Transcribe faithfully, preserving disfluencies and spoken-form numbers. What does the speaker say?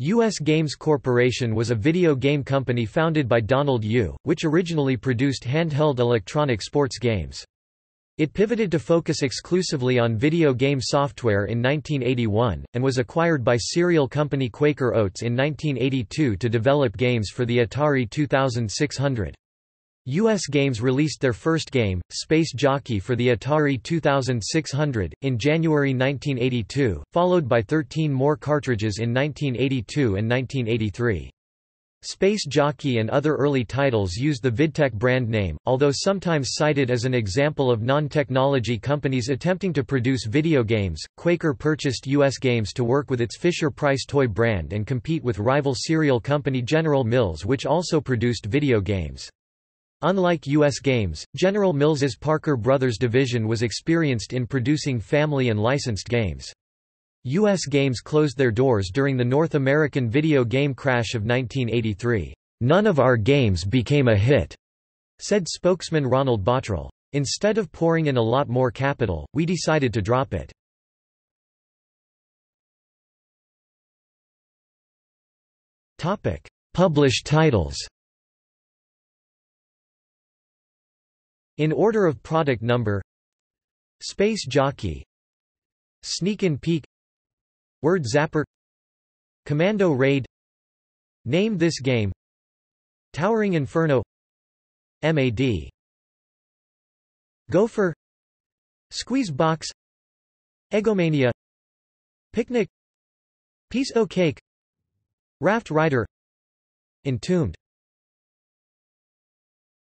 U S Games Corporation was a video game company founded by Donald Yu, which originally produced handheld electronic sports games. It pivoted to focus exclusively on video game software in nineteen eighty-one, and was acquired by cereal company Quaker Oats in nineteen eighty-two to develop games for the Atari twenty-six hundred. U S Games released their first game, Space Jockey, for the Atari twenty-six hundred, in January nineteen eighty-two, followed by thirteen more cartridges in nineteen eighty-two and nineteen eighty-three. Space Jockey and other early titles used the Vidtec brand name, although sometimes cited as an example of non-technology companies attempting to produce video games. Quaker purchased U S Games to work with its Fisher-Price toy brand and compete with rival cereal company General Mills, which also produced video games. Unlike U S Games, General Mills's Parker Brothers division was experienced in producing family and licensed games. U S Games closed their doors during the North American video game crash of nineteen eighty-three. "None of our games became a hit," said spokesman Ronald Bottrell. "Instead of pouring in a lot more capital, we decided to drop it." Topic: Published titles. In order of product number: Space Jockey, Sneak and Peek, Word Zapper, Commando Raid, Name This Game, Towering Inferno, M A D, Gopher, Squeeze Box, Egomania, Picnic, Piece O' Cake, Raft Rider, Entombed.